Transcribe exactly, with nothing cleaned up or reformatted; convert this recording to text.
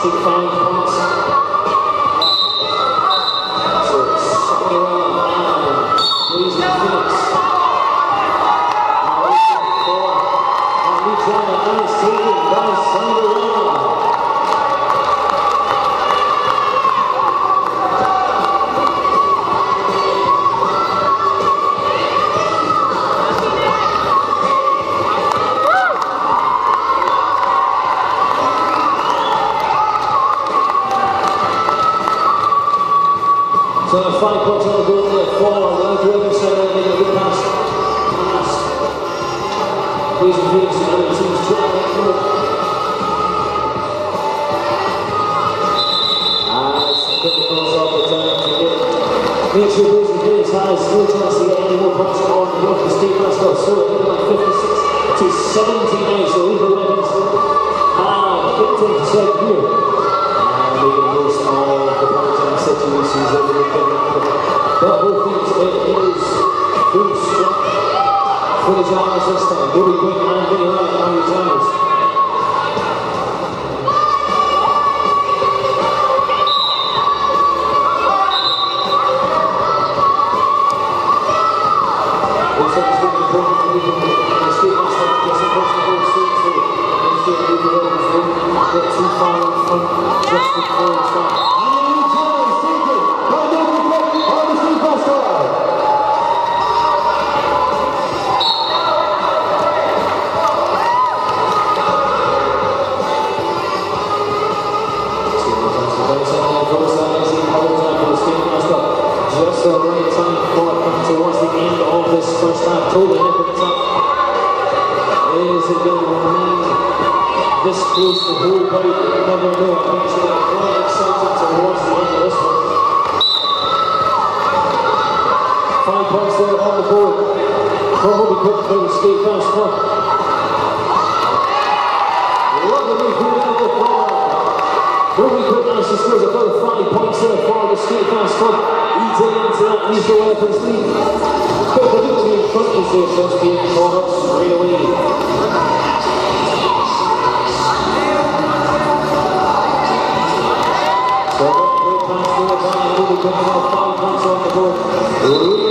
So the five points on the board there, four on the driven, so they're getting a good pass. Pass. Here's the Phoenix and the team's trying to come up. And it's a good pass off the time to get it. Mitchell goes to Phoenix High, still tries to get any more points on the board for Steve Maslow. Still at the like fifty-six to seventy-nine, so he's the winner still. Ah, good take to here. And we can lose all the points. Situations that we can happen. But who thinks it is who's struck for the Giants this time? Mo B Quick and Vinny Hart on the Giants. It's always been important to be the street master gets across the ball soon too. And the street leader is going to get too far in front just before it's done. So right time for it towards the end of this first half. Totally up at the top. Is it going to remain this close to whole body? Never know. I think it's going to be quite exciting towards the end of this one. Five points there on the board. Probably quick for the skate fast one. Lovely move out of the ball. Probably quick nicely scores about five points there for the skate fast one. Eating into that lethal weapons lead. Quick victory in front of the first game for us straight away. So, great pass there by Mo B Quick, five points on the board.